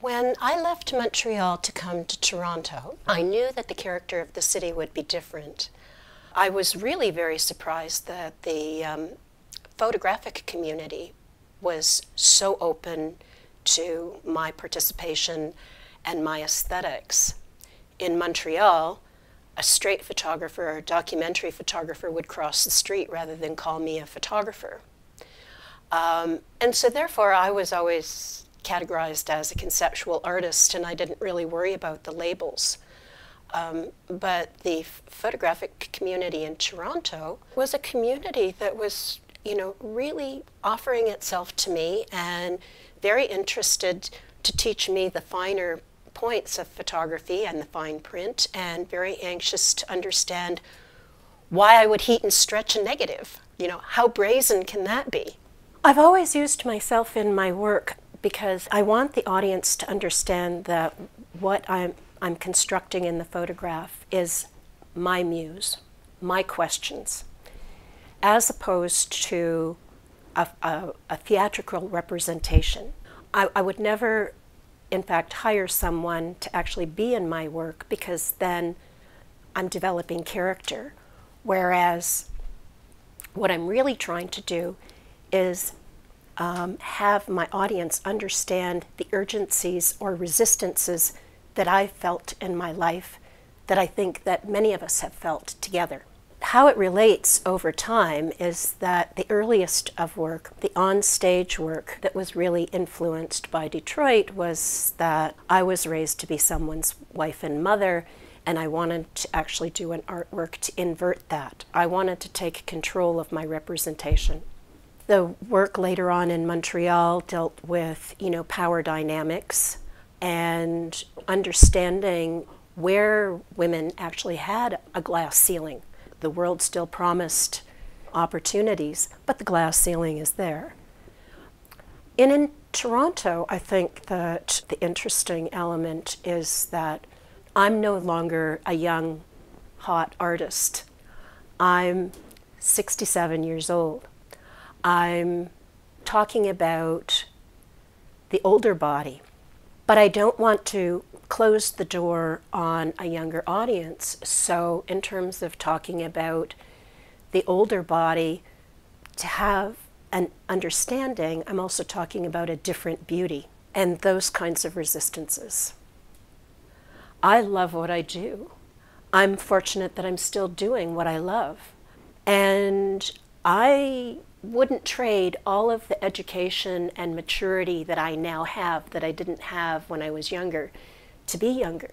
When I left Montreal to come to Toronto, I knew that the character of the city would be different. I was really very surprised that the photographic community was so open to my participation and my aesthetics. In Montreal, a straight photographer or a documentary photographer would cross the street rather than call me a photographer. And so therefore, I was always categorized as a conceptual artist, and I didn't really worry about the labels. But the photographic community in Toronto was a community that was, you know, really offering itself to me and very interested to teach me the finer points of photography and the fine print, and very anxious to understand why I would heat and stretch a negative. You know, how brazen can that be? I've always used myself in my work, because I want the audience to understand that what I'm constructing in the photograph is my muse, my questions, as opposed to a theatrical representation. I would never, in fact, hire someone to actually be in my work, because then I'm developing character, whereas what I'm really trying to do is have my audience understand the urgencies or resistances that I felt in my life, that I think that many of us have felt together. How it relates over time is that the earliest of work, the on-stage work that was really influenced by Detroit, was that I was raised to be someone's wife and mother, and I wanted to actually do an artwork to invert that. I wanted to take control of my representation. The work later on in Montreal dealt with, you know, power dynamics and understanding where women actually had a glass ceiling. The world still promised opportunities, but the glass ceiling is there. And in Toronto, I think that the interesting element is that I'm no longer a young, hot artist. I'm 67 years old. I'm talking about the older body, but I don't want to close the door on a younger audience. So in terms of talking about the older body, to have an understanding, I'm also talking about a different beauty and those kinds of resistances. I love what I do. I'm fortunate that I'm still doing what I love. And I wouldn't trade all of the education and maturity that I now have, that I didn't have when I was younger, to be younger.